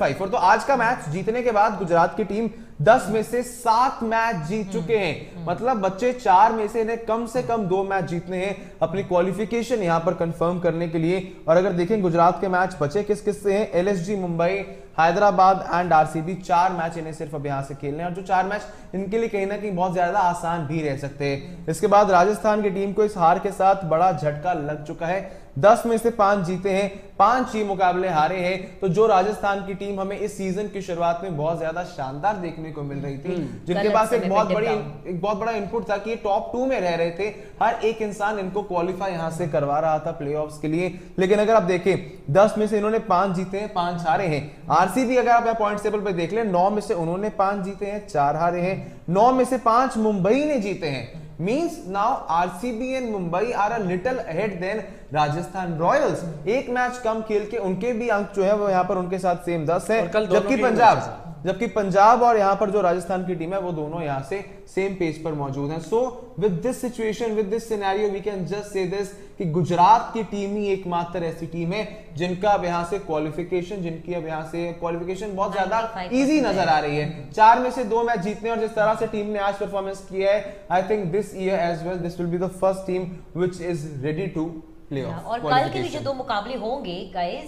5-4। तो आज का मैच जीतने के बाद गुजरात की टीम 10 में से 7 मैच जीत चुके हैं, मतलब बच्चे 4 में से इन्हें कम से कम 2 मैच जीतने हैं अपनी क्वालिफिकेशन यहां पर कंफर्म करने के लिए। और अगर देखें गुजरात के मैच बचे किस किस से हैं, LSG, Mumbai, Hyderabad and RCB, 4 match इन्हें सिर्फ अब यहाँ से खेलने हैं और जो 4 मैच इनके लिए कहीं ना कहीं बहुत ज्यादा आसान भी रह सकते हैं। इसके बाद राजस्थान की टीम को इस हार के साथ बड़ा झटका लग चुका है, 10 में से 5 जीते हैं, 5 ही मुकाबले हारे हैं। तो जो राजस्थान की टीम हमें इस सीजन की शुरुआत में बहुत ज्यादा शानदार देखने को मिल रही थी, जिनके पास एक बहुत बड़ा इनपुट था कि टॉप 2 में रह रहे थे, हर एक इंसान इनको क्वालिफाई यहाँ से करवा रहा था प्लेऑफ्स के लिए। लेकिन अगर आप देखें 10 में से इन्होंने 5 जीते हैं, 5 हारे हैं। आरसीबी अगर आप पॉइंट टेबल पे देख लें, 9 में से उन्होंने 5 जीते हैं, 4 हारे हैं, 9 में से 5 मुंबई ने जीते हैं। Means now RCB and Mumbai are a little ahead than Rajasthan Royals। एक मैच कम खेल के उनके भी अंक जो है वो यहाँ पर उनके साथ सेम 10 है, जबकि पंजाब और यहाँ पर जो राजस्थान की टीम है वो दोनों यहाँ से सेम पेज पर मौजूद हैं। So with this situation, with this scenario, we can just say this कि गुजरात की टीम ही एकमात्र ऐसी टीम है जिनका अब यहाँ से क्वालिफिकेशन बहुत ज्यादा इजी नजर आ रही है। 4 में से 2 मैच जीतने और जिस तरह से टीम ने आज परफॉर्मेंस किया है, I think this year as well this will be the first team which is ready to play off. और कल के भी जो 2 मुकाबले होंगे गाइस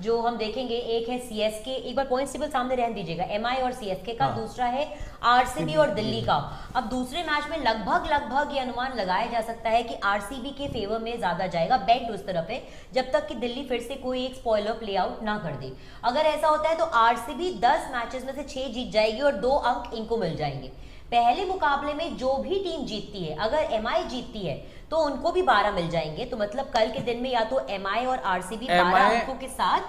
जो हम देखेंगे, एक है सीएसके, एक बार पॉइंट्स टेबल सामने रहने दीजिएगा, एमआई और सीएसके का, दूसरा है आरसीबी और दिल्ली का। अब दूसरे मैच में लगभग ये अनुमान लगाया जा सकता है कि आरसीबी के फेवर में ज्यादा जाएगा, बेट उस तरफ है, जब तक कि दिल्ली फिर से कोई एक स्पॉइलर प्ले आउट ना कर दे। अगर ऐसा होता है तो आरसीबी 10 मैचेस में से 6 जीत जाएगी और 2 अंक इनको मिल जाएंगे। पहले मुकाबले में जो भी टीम जीतती है, अगर एमआई जीतती है तो उनको भी 12 मिल जाएंगे। तो मतलब कल के दिन में या तो एमआई और आरसीबी 12 अंकों के साथ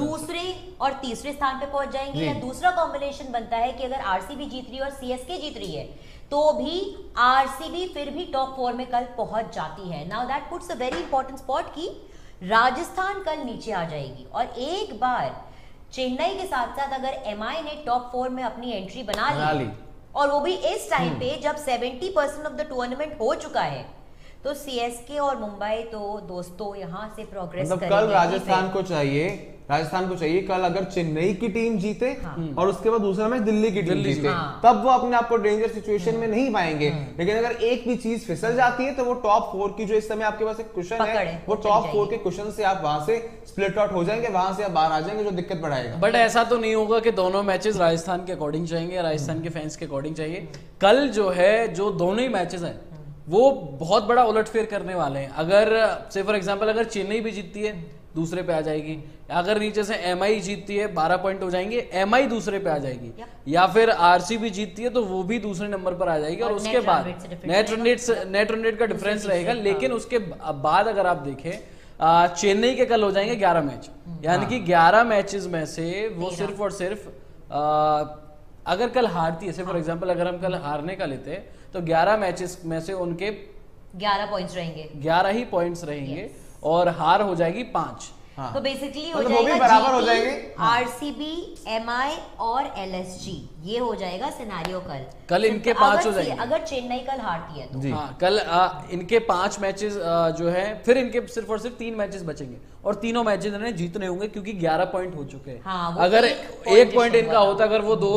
दूसरे और तीसरे स्थान पे पहुंच जाएंगे, या दूसरा कॉम्बिनेशन बनता है कि अगर आरसीबी जीत रही है और सीएसके जीत रही है तो भी आरसीबी फिर भी टॉप 4 में कल पहुंच जाती है। Now that puts a very important spot कि राजस्थान कल नीचे आ जाएगी और एक बार चेन्नई के साथ साथ अगर एमआई ने टॉप 4 में अपनी एंट्री बना ली, और वो भी इस टाइम पे जब 70% ऑफ द टूर्नामेंट हो चुका है, तो सीएसके और मुंबई तो दोस्तों यहाँ से प्रोग्रेस करेंगे। कल राजस्थान को चाहिए कल अगर चेन्नई की टीम जीते और उसके बाद दूसरा मैच दिल्ली की टीम जीते, तब वो अपने आप को डेंजर सिचुएशन में नहीं पाएंगे। लेकिन अगर एक भी चीज फिसल जाती है तो वो टॉप 4 की जो इस समय आपके पास एक कुशन है, वो टॉप 4 के कुशन से आप वहां से स्प्लिट आउट हो जाएंगे, वहां से आप बाहर आ जाएंगे, जो दिक्कत बढ़ाएगा। बट ऐसा तो नहीं होगा कि दोनों मैचेस राजस्थान के अकॉर्डिंग जाएंगे, राजस्थान के फैंस के अकॉर्डिंग चाहिए। कल जो है जो दोनों ही मैचेस है वो बहुत बड़ा उलटफेर करने वाले हैं। अगर से फॉर एग्जाम्पल अगर चेन्नई भी जीतती है दूसरे पे आ जाएगी, अगर नीचे से एमआई जीतती है 12 पॉइंट हो जाएंगे, एमआई दूसरे पे आ जाएगी, या फिर आरसीबी जीतती है तो वो भी दूसरे नंबर पर आ जाएगी, और उसके बाद नेट रन रेट का डिफरेंस रहेगा। लेकिन उसके बाद अगर आप देखें चेन्नई के कल हो जाएंगे 11 मैच, यानी कि 11 मैचेस में से वो सिर्फ और सिर्फ अगर कल हारती है, फॉर एग्जाम्पल अगर हम कल हारने का लेते हैं तो 11 मैचेस में से उनके 11 पॉइंट्स रहेंगे, 11 ही पॉइंट्स रहेंगे और हार हो जाएगी 5। तो बेसिकली हो जाएगा बराबर हो जाएंगे आरसीबी, एमआई और एलएसजी, ये हो जाएगा सिनेरियो। कल इनके 5 हो जाएंगे अगर चेन्नई कल हारती है तो। कल इनके 5 मैचेस जो है, फिर इनके सिर्फ और सिर्फ 3 मैचेस बचेंगे और तीनों मैचेस इन्हें जीतने होंगे क्योंकि 11 पॉइंट हो चुके हैं। अगर एक पॉइंट इनका होता, अगर वो 2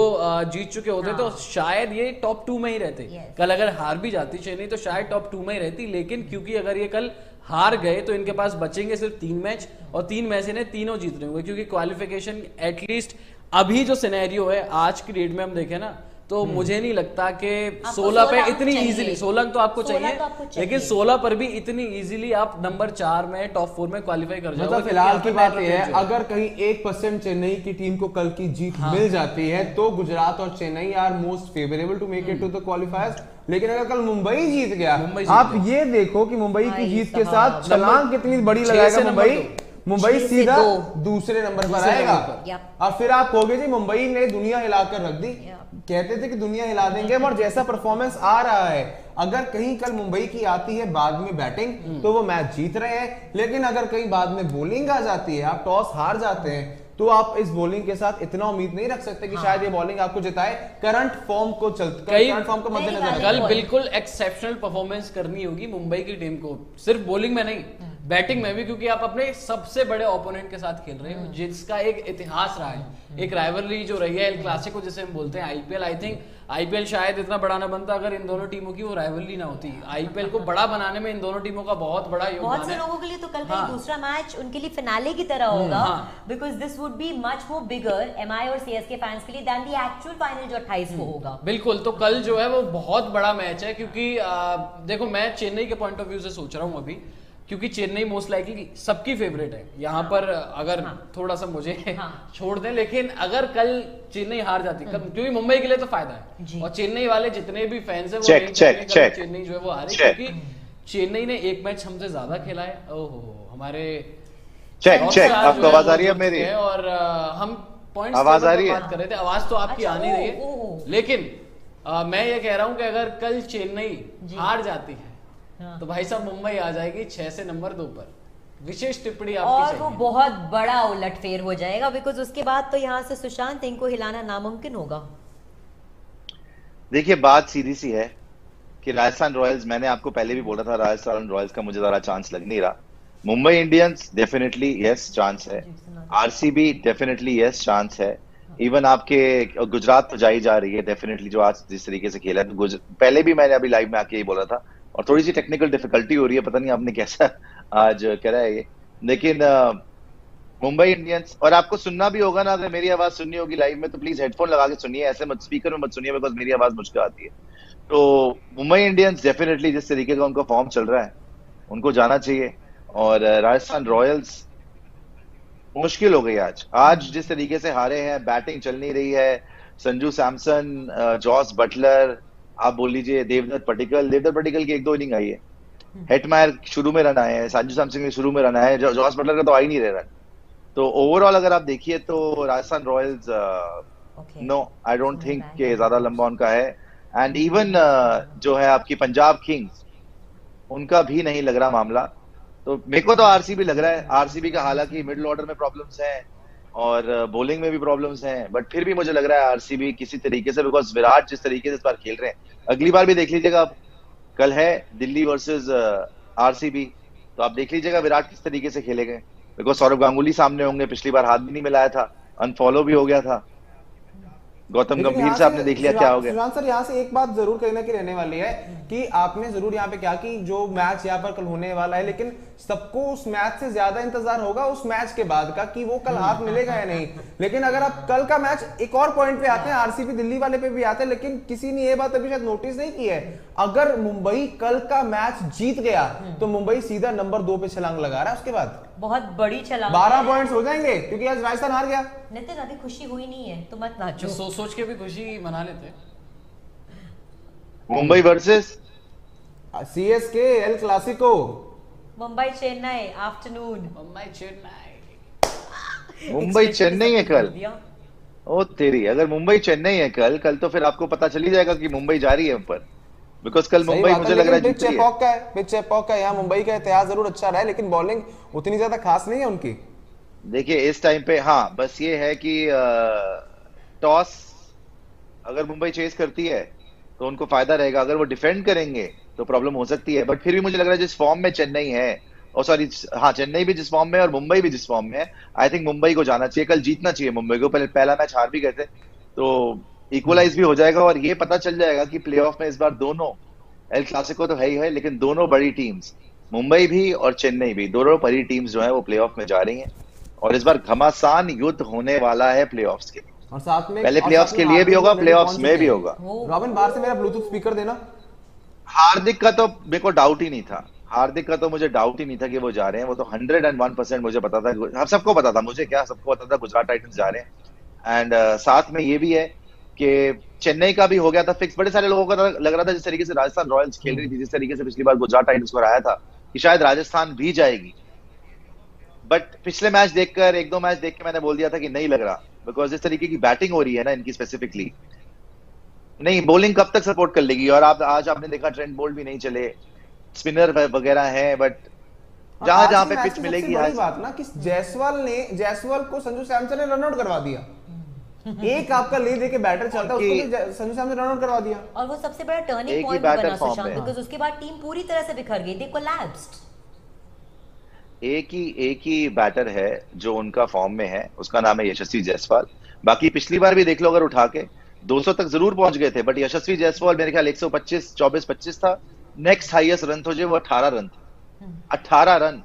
जीत चुके होते तो शायद ये टॉप 2 में ही रहते। कल अगर हार भी जाती चेन्नई तो शायद टॉप 2 में ही रहती, लेकिन क्योंकि अगर ये कल हार गए तो इनके पास बचेंगे सिर्फ 3 मैच और 3 मैच इन्हें तीनों जीत रहे होंगे, क्योंकि क्वालिफिकेशन एटलीस्ट अभी जो सिनेरियो है आज की डेट में हम देखें ना, तो मुझे नहीं लगता कि 16 पे इतनी इजीली, 16 तो आपको चाहिए, लेकिन 16 पर भी इतनी इजीली आप नंबर 4 में टॉप 4 में क्वालिफाई कर जाओगे। मतलब फिलहाल की बात यह है, अगर कहीं 1% चेन्नई की टीम को कल की जीत मिल जाती है तो गुजरात और Chennai are most favourable to make it to the qualifiers. लेकिन अगर कल मुंबई जीत गया, आप ये देखो कि मुंबई की जीत के साथ छलांग कितनी बड़ी लगाएगा मुंबई सीधा दूसरे नंबर पर आएगा। और फिर आप कहोगे जी मुंबई ने दुनिया हिलाकर रख दी, कहते थे कि दुनिया हिला देंगे, और जैसा परफॉर्मेंस आ रहा है, अगर कहीं कल मुंबई की आती है बाद में बैटिंग तो वो मैच जीत रहे हैं, लेकिन अगर कहीं बाद में बॉलिंग आ जाती है, आप टॉस हार जाते हैं, तो आप इस बॉलिंग के साथ इतना उम्मीद नहीं रख सकते कि शायद ये बॉलिंग आपको जिताए। करंट फॉर्म को मद्देनजर कल बिल्कुल एक्सेप्शनल परफॉर्मेंस करनी होगी मुंबई की टीम को, सिर्फ बॉलिंग में नहीं, बैटिंग में भी, क्योंकि आप अपने सबसे बड़े ओपोनेंट के साथ खेल रहे हो जिसका एक इतिहास रहा है, एक राइवलरी जो रही है, एल क्लासिको जिसे हम बोलते हैं आईपीएल। आई थिंक आईपीएल शायद इतना बड़ा ना बनता अगर इन दोनों टीमों की वो राइवलरी ना होती। आईपीएल को बड़ा बनाने में इन दोनों टीमों का बहुत बड़ा योगदान है। बहुत से लोगों के लिए तो कल का दूसरा मैच उनके लिए फिनाले की तरह होगा, because this would be much more bigger MI और सीएसके फैंस के लिए दैन द एक्चुअल फाइनल जो 28 को होगा। बिल्कुल, तो कल जो है वो बहुत बड़ा मैच है, क्योंकि देखो मैं चेन्नई के पॉइंट ऑफ व्यू से सोच रहा हूँ अभी, क्योंकि चेन्नई मोस्ट लाइकली सबकी फेवरेट है यहाँ पर। अगर थोड़ा सा मुझे छोड़ दें, लेकिन अगर कल चेन्नई हार जाती, क्योंकि मुंबई के लिए तो फायदा है और चेन्नई वाले जितने भी फैंस हैं वो चेन्नई जो है वो हारे, क्योंकि चेन्नई ने एक मैच हमसे ज्यादा खेला है। ओहो, हमारे और हम पॉइंट बात कर रहे थे, आवाज तो आपकी आनी रही है, लेकिन मैं ये कह रहा हूँ कि अगर कल चेन्नई हार जाती है तो भाई साहब मुंबई आ जाएगी 6 से नंबर 2 पर। विशेष टिप्पणी आपकी और वो बहुत बड़ा उलटफेर हो जाएगा, बिकॉज उसके बाद तो यहाँ से सुशांत इनको हिलाना नामुमकिन होगा। देखिए बात सीधी सी है कि राजस्थान रॉयल्स, मैंने आपको पहले भी बोला था, राजस्थान रॉयल्स का मुझे ज्यादा चांस लग नहीं रहा। Mumbai Indians definitely yes chance है, आरसीबी डेफिनेटली यस चांस है, इवन आपके गुजरात तो जाई जा रही है डेफिनेटली, जो आज जिस तरीके से खेला है। पहले भी मैंने अभी लाइव में आके ये बोला था, और थोड़ी सी टेक्निकल डिफिकल्टी हो रही है, पता नहीं आपने कैसा आज कह रहा है ये, लेकिन मुंबई इंडियंस। और आपको सुनना भी होगा ना, अगर मेरी आवाज सुननी होगी लाइव में तो प्लीज हेडफोन लगा के सुनिए, ऐसे मत स्पीकर में मत सुनिए, बिकॉज मेरी आवाज मुझको आती है। तो मुंबई इंडियंस डेफिनेटली जिस तरीके का उनका फॉर्म चल रहा है उनको जाना चाहिए, और राजस्थान रॉयल्स मुश्किल हो गई आज। आज जिस तरीके से हारे हैं, बैटिंग चल नहीं रही है, संजू सैमसन, जॉस बटलर, आप बोल लीजिए देवदत्त पडिक्कल, देवदत्त पडिक्कल की 1-2 इनिंग आई है, हेटमायर शुरू में रन आए हैं, संजू सैमसन के शुरू में रन आए हैं, जॉस बटलर का तो आई नहीं रहे रन। तो ओवरऑल अगर आप देखिए तो Rajasthan Royals, no I don't think के ज्यादा लंबा उनका है। एंड इवन जो है आपकी पंजाब किंग्स, उनका भी नहीं लग रहा मामला। तो मेरे को तो आरसीबी लग रहा है। आरसीबी का हालांकि मिडिल ऑर्डर में प्रॉब्लम्स हैं और बॉलिंग में भी प्रॉब्लम्स हैं, बट फिर भी मुझे लग रहा है आरसीबी किसी तरीके से, बिकॉज विराट जिस तरीके से इस बार खेल रहे हैं, अगली बार भी देख लीजिएगा, कल है दिल्ली वर्सेस आरसीबी, तो आप देख लीजिएगा विराट किस तरीके से खेलेंगे, बिकॉज सौरव गांगुली सामने होंगे, पिछली बार हाथ भी नहीं मिलाया था, अनफॉलो भी हो गया था, गौतम गंभीर से आपने देख लिया क्या हो गया। श्रीराम सर, यहाँ से एक बात जरूर कहना की रहने वाली है कि आपने जरूर यहाँ पे क्या कि जो मैच यहाँ पर कल होने वाला है, लेकिन सबको उस मैच से ज्यादा इंतजार होगा उस मैच के बाद का कि वो कल हाथ मिलेगा या नहीं। लेकिन अगर आप कल का मैच एक और पॉइंट पे आते हैं, आरसीबी दिल्ली वाले पे भी आते हैं, लेकिन किसी ने ये बात अभी शायद नोटिस नहीं की है, अगर मुंबई कल का मैच जीत गया तो मुंबई सीधा नंबर 2 पे छलांग लगा रहा है, उसके बाद बहुत बड़ी छलांग, 12 पॉइंट्स हो जाएंगे, क्योंकि आज राजस्थान हार गया। नितिन अभी खुशी हुई नहीं है तो मत नाचो, सोच के भी खुशी मना लेते हैं। Mumbai versus CSK el clasico, Mumbai Chennai afternoon, Mumbai Chennai है कल। ओ तेरी, अगर मुंबई चेन्नई है कल तो फिर आपको पता चली जाएगा कि मुंबई जा रही है ऊपर, बिकॉज कल मुंबई मुझे लग रहा है जीत रही है। पिच एपॉक का है, यहाँ मुंबई का इतिहास जरूर अच्छा रहा है, लेकिन बॉलिंग उतनी ज्यादा खास नहीं है उनकी। देखिए इस टाइम पे हाँ बस ये है कि टॉस अगर मुंबई चेस करती है तो उनको फायदा रहेगा, अगर वो डिफेंड करेंगे तो प्रॉब्लम हो सकती है, बट फिर भी मुझे लग रहा है जिस फॉर्म में चेन्नई है, और सॉरी हाँ चेन्नई भी जिस फॉर्म में है और मुंबई भी जिस फॉर्म में है, आई थिंक मुंबई को जाना चाहिए, कल जीतना चाहिए मुंबई को। पहला मैच हार भी गए थे तो इक्वलाइज भी हो जाएगा, और ये पता चल जाएगा कि प्लेऑफ में इस बार दोनों, एल क्लासिको तो है ही है, लेकिन दोनों बड़ी टीम्स मुंबई भी और चेन्नई भी, दोनों बड़ी टीम्स जो है वो प्लेऑफ में जा रही हैं, और इस बार घमासान युद्ध होने वाला है प्लेऑफ्स के लिए, और साथ में पहले प्लेऑफ्स के लिए भी होगा, प्लेऑफ्स में भी होगा। रॉबिन बाहर से मेरा ब्लूटूथ स्पीकर देना। हार्दिक का तो मेरे को डाउट ही नहीं था, हार्दिक का तो मुझे डाउट ही नहीं था कि वो जा रहे हैं, वो तो 101% मुझे पता था, हम सबको पता था, मुझे क्या सबको पता था, गुजरात टाइटंस जा रहे हैं। एंड साथ में ये भी है कि चेन्नई का भी हो गया था फिक्स, बड़े सारे लोगों का लग रहा था जिस तरीके से राजस्थान रॉयल्स खेल रही थी, जिस तरीके से पिछली बार गुजरात टाइटंस को हराया था, कि शायद राजस्थान भी जाएगी, बट पिछले मैच देखकर, 1-2 मैच देख के मैंने बोल दिया था कि नहीं लग रहा, बिकॉज जिस तरीके की बैटिंग हो रही है ना इनकी, स्पेसिफिकली नहीं बॉलिंग कब तक सपोर्ट कर लेगी, और आप आज आपने देखा ट्रेंट बोल्ट भी नहीं चले, स्पिनर वगैरह हैं, बट जहां जहां पे पिच मिलेगी। आज बात ना कि जायसवाल को संजू सैमसन ने रन आउट करवा दिया, एक आपका ले देके बैटर चलता है, उसको संजू सैमसन रन आउट करवा दिया, और वो सबसे बड़ा टर्निंग पॉइंट बना सुशांत, बिकॉज़ उसके बाद टीम पूरी तरह से बिखर गई, दे कोलैप्स्ड। एक ही बैटर है जो उनका फॉर्म में है, उसका नाम है यशस्वी जायसवाल। बाकी पिछली बार भी देख लो, अगर उठा के 200 तक जरूर पहुंच गए थे, बट यशस्वी जायसवाल मेरे ख्याल 125 था। नेक्स्ट हाईएस्ट रन हो जाए वो 18 रन थे, 18 रन।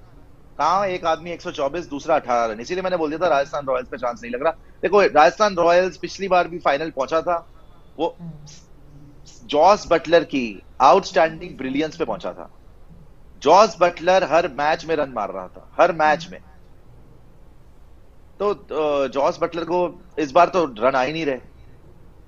कहाँ एक आदमी 124, दूसरा 18 रन। इसीलिए मैंने बोल दिया था राजस्थान रॉयल्स पे चांस नहीं लग रहा। देखो राजस्थान रॉयल्स पिछली बार भी फाइनल पहुंचा था, वो जॉस बटलर की आउटस्टैंडिंग ब्रिलियंस पे पहुंचा था। जॉस बटलर हर मैच में रन मार रहा था, हर मैच में। तो जॉस बटलर को इस बार तो रन आ ही नहीं रहे,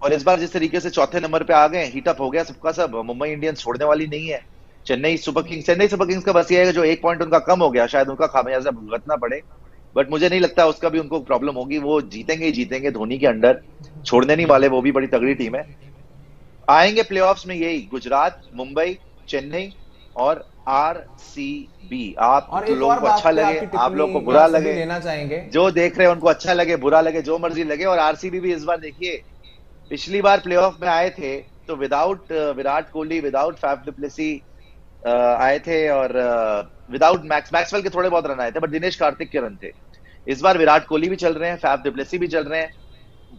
और इस बार जिस तरीके से चौथे नंबर पे आ गए, हीटअप हो गया सबका सब। मुंबई इंडियंस छोड़ने वाली नहीं है। चेन्नई सुपर किंग्स का बस ये है जो एक पॉइंट उनका कम हो गया, शायद उनका खामियाजा भुगतना पड़े, बट मुझे नहीं लगता उसका भी उनको प्रॉब्लम होगी। वो जीतेंगे ही जीतेंगे, धोनी के अंडर छोड़ने नहीं वाले, वो भी बड़ी तगड़ी टीम है। आएंगे प्लेऑफ्स में यही गुजरात, मुंबई, चेन्नई और आरसीबी। आप लोगों को अच्छा लगे, आप लोगों को बुरा लगे, लेना चाहेंगे जो देख रहे हैं उनको, अच्छा लगे बुरा लगे जो मर्जी लगे। और आरसीबी भी इस बार देखिए, पिछली बार प्लेऑफ में आए थे तो without Virat Kohli, without Faf du Plessis आए थे, और विदाउट मैक्सवेल के थोड़े बहुत रन आए थे, बट दिनेश कार्तिक के रन थे। इस बार विराट कोहली भी चल रहे हैं, फैफ डु प्लेसी भी चल रहे हैं,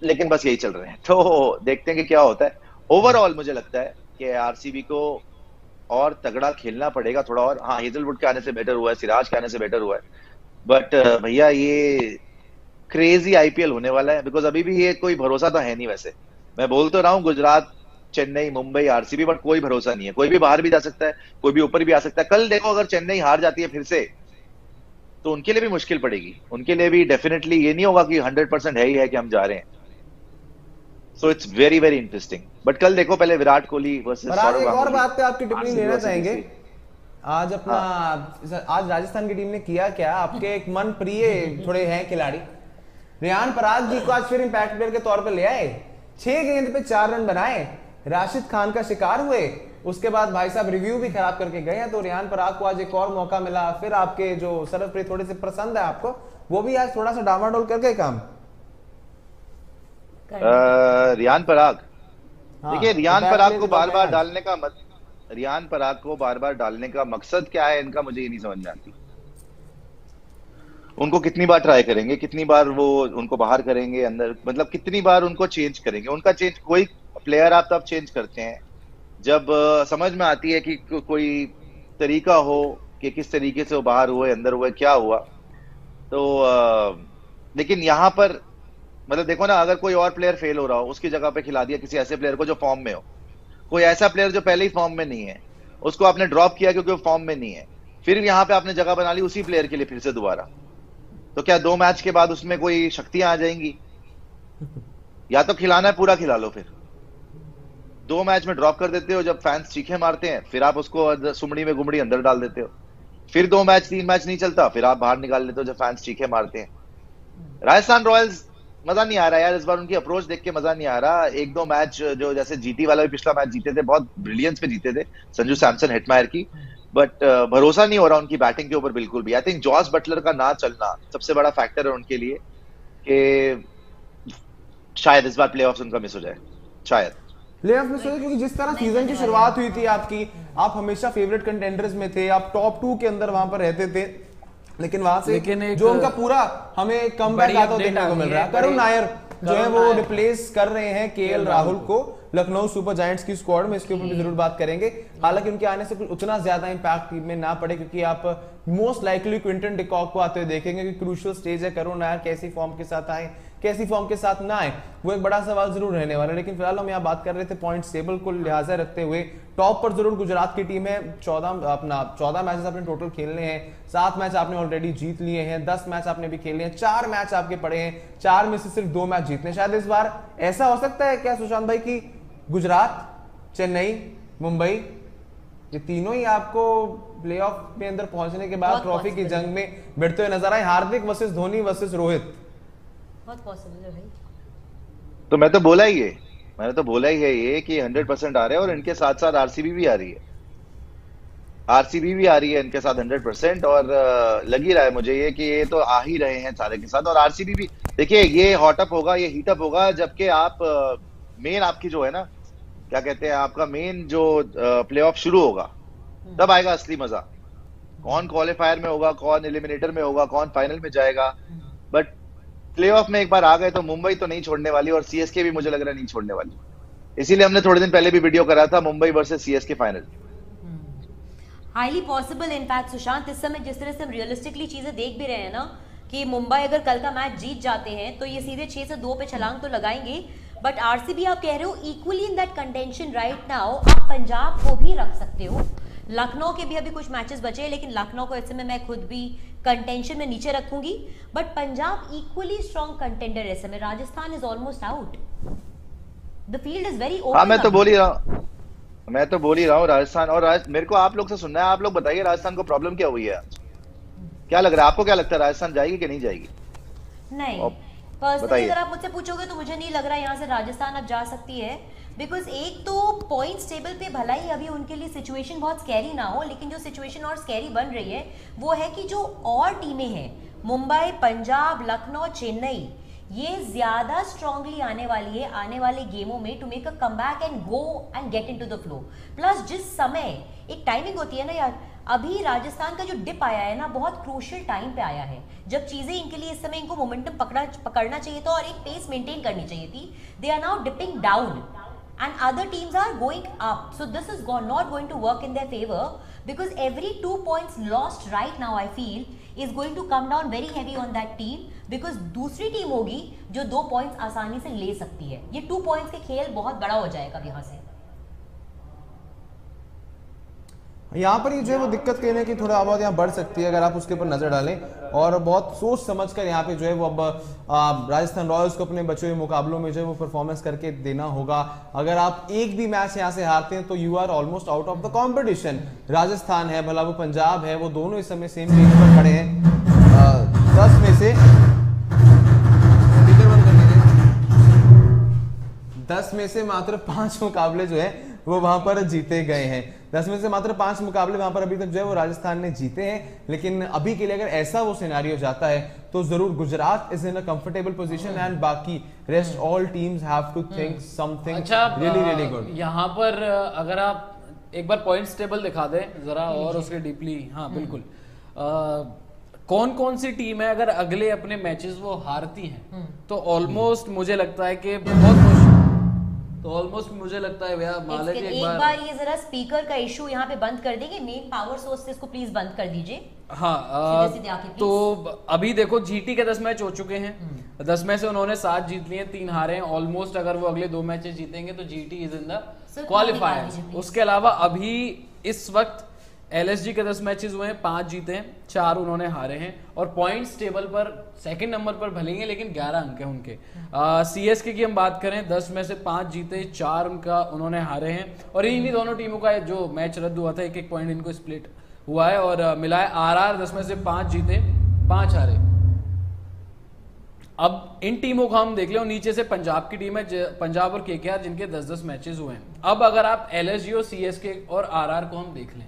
लेकिन बस यही चल रहे हैं। तो देखते हैं कि क्या होता है। ओवरऑल मुझे लगता है कि आरसीबी को और तगड़ा खेलना पड़ेगा थोड़ा और। हाँ, हेजलवुड के आने से बेटर हुआ है, सिराज के आने से बेटर हुआ है, बट भैया ये क्रेजी आईपीएल होने वाला है, बिकॉज अभी भी ये कोई भरोसा तो है नहीं। वैसे मैं बोल तो रहा हूँ गुजरात, चेन्नई, मुंबई, आरसीबी, बट कोई भरोसा नहीं है। कोई भी बाहर भी जा सकता है, कोई भी ऊपर भी आ सकता है। कल देखो अगर चेन्नई हार जाती है फिर से, तो उनके लिए भी मुश्किल पड़ेगी। उनके लिए भी डेफिनेटली ये नहीं होगा कि 100% है ही है कि हम जा रहे हैं। So it's very very interesting, but कल देखो पहले विराट कोहली वर्सेस सौरव गांगुली। और बात पे आपकी टिप्पणी लेना चाहेंगे आज अपना। आज राजस्थान की टीम ने किया क्या? आपके एक मन प्रिय थोड़े हैं खिलाड़ी रेयान पराग जी को आज फिर इंपैक्ट प्लेयर के तौर पर ले आए। 6 गेंद पे 4 रन बनाए, राशिद खान का शिकार हुए, उसके बाद भाई साहब रिव्यू भी खराब करके गए हैं। तो रेयान पराग को आज एक और मौका मिला। फिर आपके जो सर्वप्रिय थोड़े से पसंद है आपको, वो भी आज थोड़ा सा डामाडोल करके काम। रेयान पराग, देखिए रेयान पराग को बार बार डालने का मकसद क्या है इनका, मुझे ये नहीं समझ में आती। उनको कितनी बार ट्राई करेंगे, कितनी बार वो उनको बाहर करेंगे अंदर, मतलब कितनी बार उनको चेंज करेंगे। उनका चेंज कोई प्लेयर आप तब चेंज करते हैं जब समझ में आती है कि कोई तरीका हो कि किस तरीके से वो बाहर हुए, अंदर हुए, क्या हुआ। तो लेकिन यहाँ पर मतलब देखो ना, अगर कोई और प्लेयर फेल हो रहा हो उसकी जगह पे खिला दिया किसी ऐसे प्लेयर को जो फॉर्म में हो। कोई ऐसा प्लेयर जो पहले ही फॉर्म में नहीं है उसको आपने ड्रॉप किया क्योंकि वो फॉर्म में नहीं है। फिर यहाँ पे आपने जगह बना ली उसी प्लेयर के लिए फिर से दोबारा। तो क्या 2 मैच के बाद उसमें कोई शक्तियां आ जाएंगी? या तो खिलाना है पूरा खिला लो, फिर 2 मैच में ड्रॉप कर देते हो। जब फैंस चीखे मारते हैं फिर आप उसको सुमड़ी में गुमड़ी अंदर डाल देते हो। फिर 2 मैच 3 मैच नहीं चलता, फिर आप बाहर निकाल लेते हो जब फैंस चीखे मारते हैं। राजस्थान रॉयल्स मजा नहीं आ रहा यार इस बार, उनकी अप्रोच देख के मजा नहीं आ रहा। 1-2 मैच जो जैसे जीटी वाला भी पिछला मैच जीते थे, बहुत ब्रिलियंस पे जीते थे संजू सैमसन हेटमायर की, बट भरोसा नहीं हो रहा उनकी बैटिंग के ऊपर बिल्कुल भी। आई थिंक जॉस बटलर का ना चलना सबसे बड़ा फैक्टर है उनके लिए कि शायद इस बार प्लेऑफ्स उनका मिस हो जाए, शायद प्लेऑफ मिस हो जाए। क्योंकि जिस तरह सीजन की शुरुआत हुई थी आपकी, आप हमेशा फेवरेट कंटेंडर्स में थे, आप टॉप 2 के अंदर वहां पर रहते थे, लेकिन वहां से जो उनका पूरा हमें कमबैक आता देखने को मिल रहा है। करुण नायर जो है वो रिप्लेस कर रहे हैं केएल राहुल को लखनऊ सुपर जायंट्स की स्क्वाड में। इसके ऊपर भी जरूर बात करेंगे। हालांकि उनके आने से उतना ज्यादा इंपैक्ट में ना पड़े, क्योंकि आप मोस्ट लाइकली क्विंटन डिकॉक को आते हुए देखेंगे कि क्रूशियल स्टेज है। करुण नायर कैसी फॉर्म के साथ आए, कैसी फॉर्म के साथ ना आए, वो एक बड़ा सवाल जरूर रहने वाला है। लेकिन फिलहाल हम यहाँ बात कर रहे थे पॉइंट्स टेबल को लिहाजा रखते हुए। टॉप पर जरूर गुजरात की टीम है। 14 मैचेस आपने टोटल खेलने हैं, 7 मैच आपने ऑलरेडी जीत लिए हैं, 10 मैच आपने भी खेले हैं, 4 मैच आपके पड़े हैं, 4 में से सिर्फ 2 मैच जीतने। शायद इस बार ऐसा हो सकता है क्या सुशांत भाई कि गुजरात, चेन्नई, मुंबई ये तीनों ही आपको प्लेऑफ में अंदर पहुंचने के बाद ट्रॉफी की जंग में भिड़ते हुए नजर आए? हार्दिक वर्सेस धोनी वर्सेस रोहित बहुत पॉसिबल है भाई। तो मैंने तो बोला ही है ये कि 100% आ रहे हैं, और इनके साथ साथ आरसीबी भी आ रही है इनके साथ 100%। और लग ही रहा है मुझे ये कि ये तो आ ही रहे हैं सारे के साथ। और आरसीबी भी देखिए ये हॉटअप होगा, ये हीटअप होगा, जबकि आप मेन आपकी जो है ना क्या कहते हैं आपका मेन जो प्लेऑफ शुरू होगा तब आएगा असली मजा। कौन क्वालिफायर में होगा, कौन एलिमिनेटर में होगा, कौन फाइनल में जाएगा। बट प्लेऑफ में एक बार आ गए तो मुंबई तो नहीं छोड़ने वाली, और सीएसके भी मुझे लग रहा है नहीं छोड़ने वाली। इसीलिए हमने थोड़े दिन पहले भी वीडियो करा था Mumbai versus CSK final. Highly possible. In fact Sushant, इस समय जिस तरह से हम रियलिस्टिकली चीजें देख भी रहे हैं ना, कि मुंबई अगर कल का मैच जीत जाते हैं तो ये सीधे 6-2 पे छलांग तो लगाएंगे। बट आरसीबी आप कह रहे हो equally in that contention right now, आप पंजाब को भी रख सकते हो। लखनऊ के भी अभी कुछ मैचेस बचे हैं, लेकिन लखनऊ को ऐसे में मैं खुद भी कंटेंशन में नीचे रखूंगी। But Punjab equally strong contender है ऐसे में। Rajasthan is almost out, the field is very open. मैं तो बोल ही रहा हूँ राजस्थान। और मेरे को आप लोग से सुनना है, आप लोग बताइए राजस्थान को प्रॉब्लम क्या हुई है आज? क्या लग रहा है आपको, क्या लगता है राजस्थान जाएगी कि नहीं जाएगी? नहीं, पर्सनली अगर आप मुझसे पूछोगे तो मुझे नहीं लग रहा है यहाँ से राजस्थान अब जा सकती है। बिकॉज एक तो पॉइंट्स टेबल पे भला ही अभी उनके लिए सिचुएशन बहुत स्कैरी ना हो, लेकिन जो सिचुएशन और स्कैरी बन रही है वो है कि जो और टीमें हैं मुंबई, पंजाब, लखनऊ, चेन्नई, ये ज्यादा स्ट्रांगली आने वाली है आने वाले गेमों में to make a comeback and go and get into the flow. Plus जिस समय एक टाइमिंग होती है ना यार, अभी राजस्थान का जो डिप आया है ना बहुत क्रूशियल टाइम पे आया है, जब चीजें इनके लिए इस समय इनको मोमेंटम पकड़ना चाहिए था और एक पेस मेंटेन करनी चाहिए थी। They are now dipping down and other teams are going up, so this is not going to work in their favor, because every 2 points lost right now I feel is going to come down very heavy on that team, because दूसरी team होगी जो 2 points आसानी से ले सकती है। ये 2 points के खेल बहुत बड़ा हो जाएगा यहाँ से। यहाँ पर ये जो है वो दिक्कत कहीं ना कहीं थोड़ा बहुत यहाँ बढ़ सकती है अगर आप उसके ऊपर नजर डालें, और बहुत सोच समझ कर यहाँ पे जो है वो अब राजस्थान रॉयल्स को अपने बचे हुए मुकाबलों में जो है वो परफॉर्मेंस करके देना होगा। अगर आप एक भी मैच यहाँ से हारते हैं तो you are almost out of the competition. Rajasthan है, भला वो पंजाब है, वो दोनों इस समय सेम लीग पर खड़े हैं। 10 में से मात्र 5 मुकाबले जो है वो वहां पर जीते गए हैं। 10 में से मात्र 5 मुकाबले वहां पर अभी तक जो है वो राजस्थान ने जीते हैं। लेकिन अभी के लिए अगर ऐसा वो सिनेरियो जाता है तो जरूर Gujarat is in a comfortable position and बाकी rest all teams have to think something really really good. यहाँ पर अगर आप एक बार पॉइंट्स टेबल दिखा दें जरा और उसके डीपली। हाँ बिल्कुल, कौन कौन सी टीम है अगर अगले अपने मैचेस वो हारती हैं तो ऑलमोस्ट मुझे लगता है कि ऑलमोस्ट मुझे लगता है भैया माले जी एक बार ये जरा स्पीकर का इशू यहाँ पे बंद कर देंगे, मेन पावर सोर्स से इसको प्लीज बंद कर दीजिए। हाँ सीधे तो अभी देखो जीटी के 10 मैच हो चुके हैं, 10 में से उन्होंने 7 जीत लिए, 3 हारे हैं। ऑलमोस्ट अगर वो अगले 2 मैचेस जीतेंगे तो GT is in the qualifier. उसके अलावा अभी इस वक्त एलएसजी के 10 मैचेस हुए हैं, 5 जीते हैं, 4 उन्होंने हारे हैं और पॉइंट्स टेबल पर सेकंड नंबर पर भलेंगे लेकिन 11 अंक हैं उनके। सीएसके की हम बात करें, 10 में से 5 जीते, 4 उन्होंने हारे हैं और इन्हीं दोनों टीमों का जो मैच रद्द हुआ था 1-1 पॉइंट इनको स्प्लिट हुआ है। और मिलाए आरआर 10 में से 5 जीते, 5 हारे। अब इन टीमों को हम देख ले, नीचे से पंजाब की टीम है, पंजाब और केकेआर जिनके 10-10 मैचेस हुए हैं। अब अगर आप एलएसजी और सीएसके और आरआर को हम देख लें,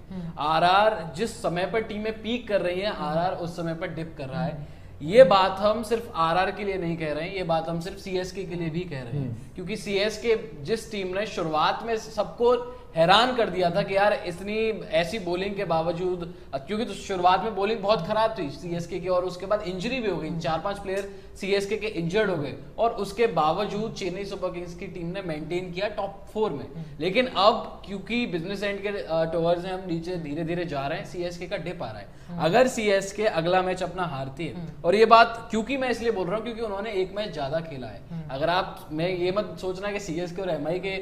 आरआर जिस समय पर टीमें पीक कर रही हैं, आरआर उस समय पर डिप कर रहा है। ये बात हम सिर्फ आरआर के लिए नहीं कह रहे हैं, ये बात हम सिर्फ सीएसके के लिए भी कह रहे हैं, क्योंकि सीएसके जिस टीम ने शुरुआत में सबको हैरान कर दिया था कि यार इतनी ऐसी बॉलिंग के बावजूद, क्योंकि तो शुरुआत में बॉलिंग बहुत खराब थी सीएसके की और उसके बाद इंजरी भी हो गई, 4-5 प्लेयर सीएसके के इंजर्ड हो गए और उसके बावजूद चेन्नई सुपर किंग्स की टीम ने मेंटेन किया टॉप 4 में। लेकिन अब क्योंकि बिजनेस एंड के टूवर्स में हम नीचे धीरे धीरे जा रहे हैं, सीएसके का डिप आ रहा है। अगर सीएसके अगला मैच अपना हारती है, और ये बात क्योंकि मैं इसलिए बोल रहा हूँ क्योंकि उन्होंने 1 मैच ज्यादा खेला है, अगर आप, मैं ये मत सोचना कि सीएसके और एमआई के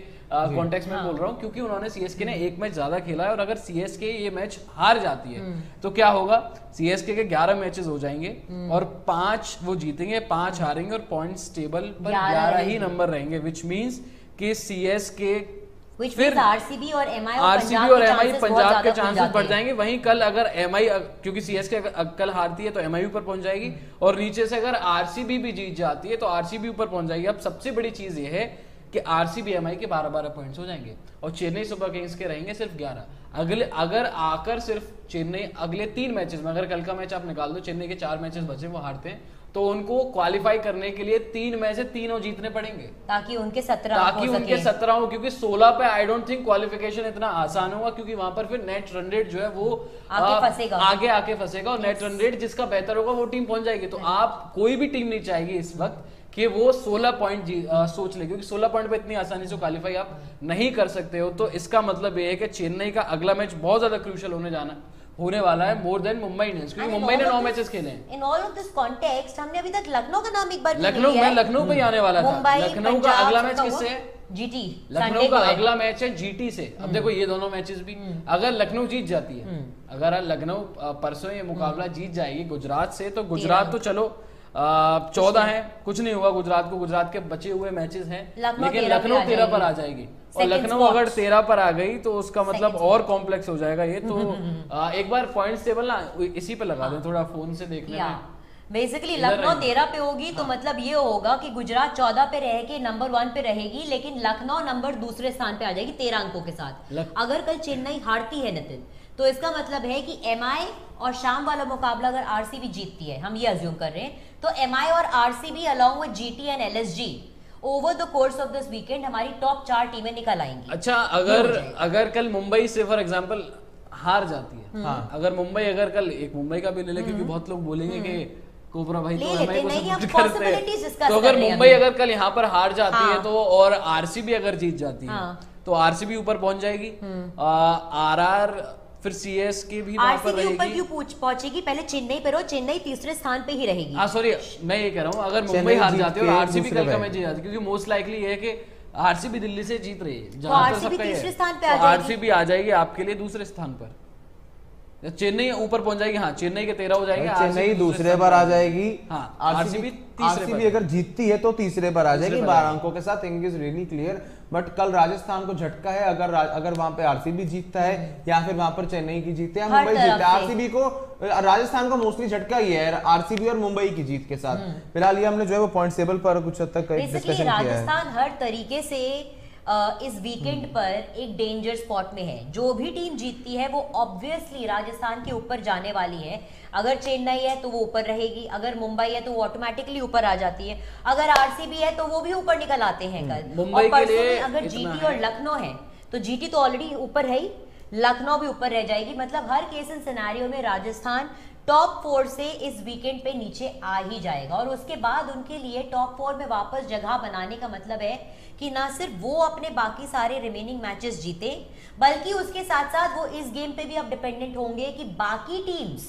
कॉन्टेक्स्ट में बोल रहा हूँ, क्योंकि उन्होंने सीएसके ने 1 मैच ज्यादा खेला है और अगर सीएसके ये मैच हार जाती है तो क्या होगा, सीएसके के 11 मैचेस हो जाएंगे और 5 वो जीतेंगे, 5 हारेंगे और पॉइंट्स टेबल पर 11 ही नंबर रहेंगे, व्हिच मींस कि सीएसके फिर आरसीबी और एमआई पंजाब के चांसेस बढ़ जाएंगे। वहीं कल अगर एमआई, क्योंकि सीएसके कल हारती है तो एमआई ऊपर पहुंच जाएगी और नीचे से अगर आरसीबी भी जीत जाती है तो आरसीबी ऊपर पहुंच जाएगी। अब सबसे बड़ी चीज ये है कि आरसीबी एमआई के 12-12 पॉइंट्स हो जाएंगे और चेन्नई सुपर किंग्स के रहेंगे सिर्फ 11। अगर आकर सिर्फ चेन्नई अगले 3 मैचेस में, अगर कल का मैच आप निकाल दो, चेन्नई के 4 मैचेस बचे, वो हारते हैं तो उनको क्वालिफाई करने के लिए 3 में से 3 जीतने पड़ेंगे ताकि उनके 17 हो, क्योंकि 16 पे आई डोंट थिंक क्वालिफिकेशन इतना आसान होगा, क्योंकि वहां पर फिर नेट रन रेट जो है वो आगे आके फंसेगा, और नेट रन रेट जिसका बेहतर होगा वो टीम पहुंच जाएगी। तो आप कोई भी टीम नहीं चाहेगी इस वक्त कि वो 16 पॉइंट सोच ले, क्योंकि 16 पॉइंट पे इतनी आसानी से क्वालिफाई आप नहीं कर सकते हो। तो इसका मतलब ये है कि चेन्नई का अगला मैच बहुत ज्यादा क्रूशियल होने वाला है, मोर देन मुंबई इंडियंस, क्योंकि मुंबई ने 9 मैचेस खेले हैं। In all of this context हमने अभी तक लखनऊ का नाम एक बार भी नहीं लिया है। लखनऊ पे आने वाला था, लखनऊ का अगला मैच किससे है? जीटी। लखनऊ का अगला मैच है जीटी से। अब देखो ये दोनों मैचेस भी अगर लखनऊ जीत जाती है, अगर लखनऊ परसों ये मुकाबला जीत जाएगी गुजरात से, तो गुजरात तो चलो 14 है, कुछ नहीं हुआ गुजरात को, गुजरात के बचे हुए मैचेस हैं, लेकिन लखनऊ 13 पर आ जाएगी, और लखनऊ अगर 13 पर आ गई तो उसका मतलब और कॉम्प्लेक्स हो जाएगा ये। तो एक बार पॉइंट्स टेबल ना इसी पे लगा दें, थोड़ा फोन से देखने में। बेसिकली लखनऊ 13 पे होगी तो मतलब ये होगा कि गुजरात 14 पे रह के नंबर 1 पे रहेगी, लेकिन लखनऊ नंबर 2 स्थान पे आ जाएगी 13 अंकों के साथ। अगर कल चेन्नई हारती है नितिन, तो इसका मतलब है कि एमआई और शाम वाला मुकाबला अगर आरसीबी जीतती है, हम ये अज्यूम कर रहे हैं, तो एमआई और RCB along with GT and LSG over the course of this weekend हमारी टॉप 4 टीमें निकल आएंगी। अच्छा, अगर कल मुंबई से फॉर एग्जांपल हार जाती है, हाँ, अगर कल एक मुंबई का भी ले ले, क्योंकि बहुत लोग बोलेंगे कि कोबरा भाई तो अगर मुंबई अगर कल यहाँ पर हार जाती है तो, और आरसीबी अगर जीत जाती है तो आरसीबी ऊपर पहुंच जाएगी, आरआर फिर सीएसके भी वहां पर रहेगी। ऊपर क्यों पहुंचेगी, पहले चेन्नई पर हो, चेन्नई तीसरे स्थान पे ही रहेगी। सॉरी मैं ये कह रहा हूँ, अगर मुंबई हार जाती है और आरसीबी कल का मैच जीत जाती, क्योंकि मोस्ट लाइकली ये है कि आरसीबी दिल्ली से जीत रही है, जहां पर सबका तीसरे स्थान पे आ जाएगी, आरसीबी आ जाएगी आपके लिए दूसरे स्थान पर, चेन्नई ऊपर पहुंच जाएगी। हाँ, चेन्नई के 13 हो जाएगी, चेन्नई दूसरे पर आ जाएगी, हाँ आरसीबी अगर जीतती है तो तीसरे पर आ जाएगी 12 अंकों के साथ। Thing is really clear, but कल राजस्थान को झटका है, अगर वहां पे आरसीबी जीतता है या फिर वहां पर चेन्नई की जीतते हैं, मुंबई जीतता है, आरसीबी को राजस्थान को मोस्टली झटका ही है आरसीबी और मुंबई की जीत के साथ। फिलहाल ये हमने जो है वो पॉइंट टेबल पर कुछ हद तक डिस्कशन किया है। राजस्थान हर तरीके से इस वीकेंड पर एक डेंजर स्पॉट में है, जो भी टीम जीतती है वो ऑब्वियसली राजस्थान के ऊपर जाने वाली है। अगर चेन्नई है तो वो ऊपर रहेगी, अगर मुंबई है तो वो ऑटोमेटिकली ऊपर आ जाती है, अगर आरसीबी है तो वो भी ऊपर निकल आते हैं कल, और परसों अगर जीटी और लखनऊ है तो जीटी तो ऑलरेडी ऊपर है ही, लखनऊ भी ऊपर रह जाएगी। मतलब हर केस इन सिनेरियो में राजस्थान टॉप 4 से इस वीकेंड पे नीचे आ ही जाएगा, और उसके बाद उनके लिए टॉप 4 में वापस जगह बनाने का मतलब है कि ना सिर्फ वो अपने बाकी सारे रिमेनिंग मैचेस जीते, बल्कि उसके साथ साथ वो इस गेम पे भी अब डिपेंडेंट होंगे कि बाकी टीम्स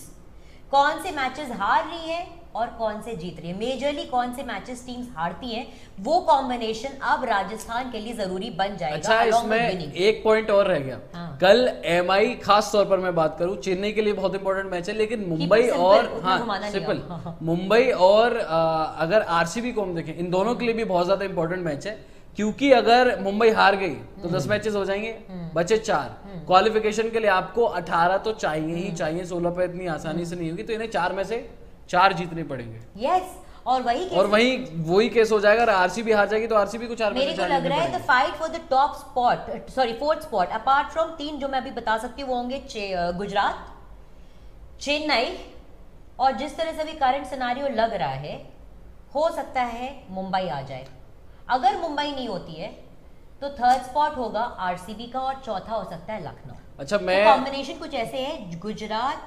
कौन से मैचेस हार रही है और कौन से जीत रही है, मेजरली कौन से मैचेस टीम्स हारती हैं, वो कॉम्बिनेशन अब राजस्थान के लिए जरूरी बन जाएगा। अच्छा, इसमें एक पॉइंट और रह गया, हाँ। कल एमआई खास तौर पर मैं बात करूं, चेन्नई के लिए बहुत इंपॉर्टेंट मैच है, लेकिन मुंबई और मुंबई और अगर आरसीबी को हम देखें, इन दोनों के लिए भी बहुत ज्यादा इंपॉर्टेंट मैच है, क्योंकि अगर मुंबई हार गई तो 10 मैचेस हो जाएंगे, बचे 4। क्वालिफिकेशन के लिए आपको 18 तो चाहिए ही चाहिए, 16 पे इतनी आसानी से नहीं होगी, तो इन्हें 4 में से 4 जीतने पड़ेंगे। यस, और वही केस हो जाएगा अगर आरसीबी हार जाएगी तो आरसीबी को 4 मेरे को लग रहा है the fight for the top spot, sorry 4th spot, apart from 3 जो मैं अभी बता सकती हूँ वो होंगे गुजरात, चेन्नई, और जिस तरह से अभी करंट सिनेरियो लग रहा है हो सकता है मुंबई आ जाए। अगर मुंबई नहीं होती है तो 3rd स्पॉट होगा आरसीबी का, और 4था हो सकता है लखनऊ। अच्छा, मैं कॉम्बिनेशन कुछ ऐसे है, गुजरात,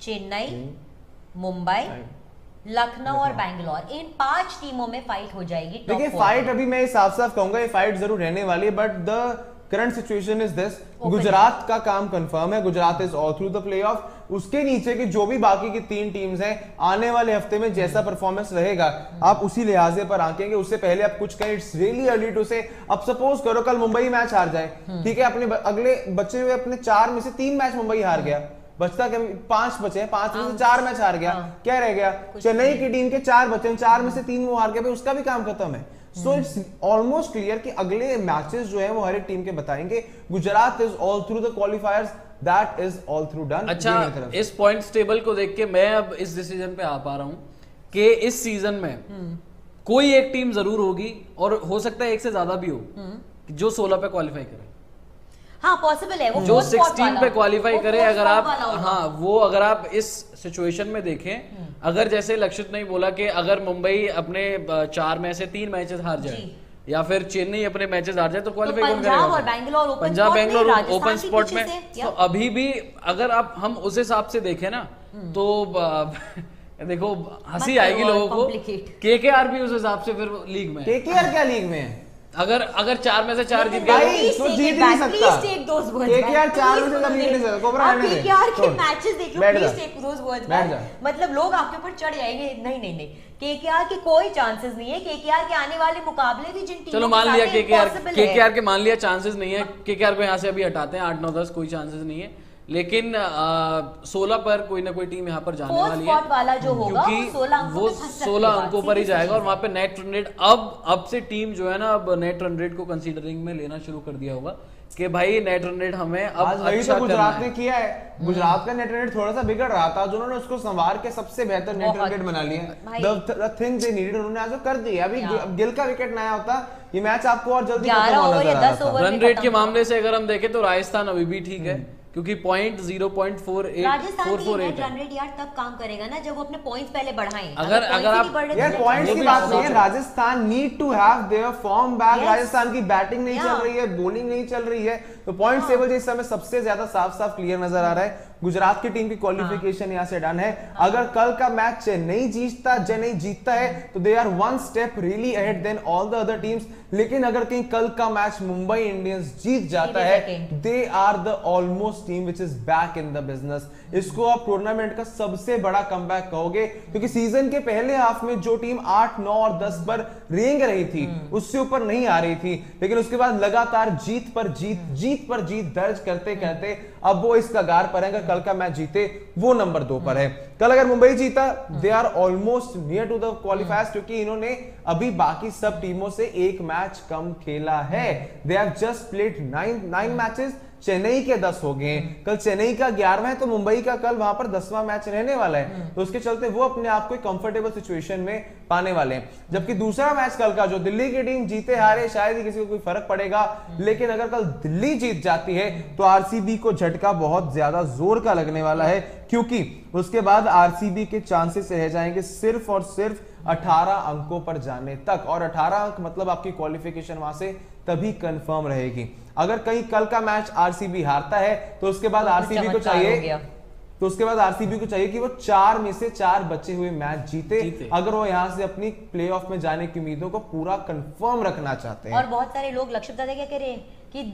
चेन्नई, मुंबई, लखनऊ और बैंगलोर, इन 5 टीमों में फाइट हो जाएगी। देखिए फाइट अभी मैं साफ साफ कहूंगा ये फाइट जरूर रहने वाली है, but the current situation is this, Gujarat का काम कंफर्म है, Gujarat is all through the playoff. उसके नीचे के जो भी बाकी की 3 टीम्स हैं, आने वाले हफ्ते में जैसा परफॉर्मेंस रहेगा आप उसी लिहाजे पर आंकेंगे। उससे पहले आप कुछ कहें, इट्स रियली अर्ली टू से। अब सपोज करो कल मुंबई मैच हार जाए, ठीक है, अपने अगले बचे हुए अपने 4 में से 3 मैच मुंबई हार गया, बचता कभी 5 बचे, 5 में से 4 मैच हार गया, क्या रह गया? चेन्नई की टीम के 4 बचे, 4 में से 3 वो हार गया, उसका भी काम खत्म है। सो इट्स ऑलमोस्ट क्लियर कि अगले मैचेस जो है वो हर एक टीम के बताएंगे। Gujarat is all through the qualifiers, that is all through done. अच्छा, इस पॉइंट्स टेबल को देख के मैं अब इस डिसीजन पे आ पा रहा हूँ कि इस सीजन में कोई एक टीम जरूर होगी, और हो सकता है 1 से ज्यादा भी हो, जो 16 पे क्वालिफाई करे। हाँ, पॉसिबल है वो जो 16 पे क्वालिफाई करे। अगर आप इस सिचुएशन में देखें अगर जैसे लक्षित ने बोला कि अगर मुंबई अपने 4 में से 3 मैचेस हार जाए या फिर चेन्नई अपने मैचेस हार जाए तो क्वालिफाई करेगा पंजाब बेंगलोर ओपन स्पॉट में। तो अभी भी अगर आप हम उस हिसाब से देखें ना तो देखो हंसी आएगी लोगों को। केकेआर भी उस हिसाब से फिर लीग में, केकेआर क्या लीग में है? अगर 4 में से 4 जीत गए तो जीत नहीं सकता। केकेआर 4 में से कभी नहीं सकता। कोबरा आने दे। केकेआर के मैचेस देख लो प्लीज, एक रोज वर्ड मतलब लोग आपके ऊपर चढ़ जाएंगे। नहीं नहीं नहीं, केकेआर के कोई चांसेस नहीं है। केकेआर के आने वाले मुकाबले भी जिन टीमों चलो मान लिया केकेआर के मान लिया चांसेस नहीं है, केकेआर को यहाँ से अभी हटाते हैं 8 9 10 कोई चांसेस नहीं है, लेकिन 16 पर कोई ना कोई टीम यहाँ पर जाने वाली है वाला जो होगा क्योंकि वो 16 अंकों पर ही जाएगा और वहाँ पे नेट रन रेट अब से टीम जो है ना अब नेट रन रेट को कंसीडरिंग में लेना शुरू कर दिया होगा कि भाई नेट रन रेट हमें अब अच्छा तो गुजरात ने किया है। गुजरात का नेट रन रेट थोड़ा सा बिगड़ रहा था, जो उन्होंने उसको संवार के सबसे बेहतर नेट रन रेट बना लिया। द थिंग दे नीडेड उन्होंने आज कर दिया। अभी गिल का विकेट नया होता ये मैच आपको और जल्दी रन रेट के मामले से अगर हम देखें तो राजस्थान अभी भी ठीक है क्योंकि पॉइंट 0.448 यार तब काम करेगा ना जब वो अपने पॉइंट्स पहले बढ़ाएं। अगर आप यार पॉइंट्स की बात नहीं है, Rajasthan need to have their form back. Rajasthan की बैटिंग नहीं चल रही है, बॉलिंग नहीं चल रही है, तो पॉइंट टेबल इस समय सबसे ज्यादा साफ साफ क्लियर नजर आ रहा है। गुजरात की टीम की क्वालिफिकेशन यहाँ से डन है। अगर कल का मैच चेन्नई जीतता है तो they are one step really ahead then all the other teams. लेकिन अगर कहीं कल का मैच मुंबई इंडियंस जीत जाता है they are the almost team which is back in the business. इसको आप टूर्नामेंट का सबसे बड़ा कमबैक कहोगे क्योंकि सीजन के पहले हाफ में जो टीम 8 9 और 10 पर रेंग रही थी उससे ऊपर नहीं आ रही थी, लेकिन उसके बाद लगातार जीत पर जीत दर्ज करते करते अब वो इस कगार पर है। अगर कल का मैच जीते वो नंबर 2 पर है। कल अगर मुंबई जीता they are almost near to the qualifiers क्योंकि इन्होंने अभी बाकी सब टीमों से एक मैच कम खेला है। They have just played 9 matches, Chennai के 10 हो गए। कल चेन्नई का 11वां है तो मुंबई का कल वहां पर 10वां मैच रहने वाला है, तो उसके चलते वो अपने आप को कंफर्टेबल सिचुएशन में पाने वाले हैं। जबकि दूसरा मैच कल का जो दिल्ली की टीम जीते हारे शायद ही किसी को कोई फर्क पड़ेगा, लेकिन अगर कल दिल्ली जीत जाती है तो आरसीबी को झटका बहुत ज्यादा जोर का लगने वाला है क्योंकि उसके बाद आरसीबी के चांसेस रह जाएंगे सिर्फ और सिर्फ 18 अंकों पर जाने तक, और 18 अंक मतलब आपकी क्वालिफिकेशन वहां से तभी कंफर्म रहेगी। अगर कहीं कल का मैच आरसीबी हारता है तो उसके बाद आरसीबी को चाहिए कि वो 4 में से 4 बचे हुए मैच जीते अगर वो यहाँ से अपनी प्लेऑफ में जाने की उम्मीदों को पूरा कंफर्म रखना चाहते हैं। और बहुत सारे लोग लक्ष्य बता क्या कह रहे हैं कि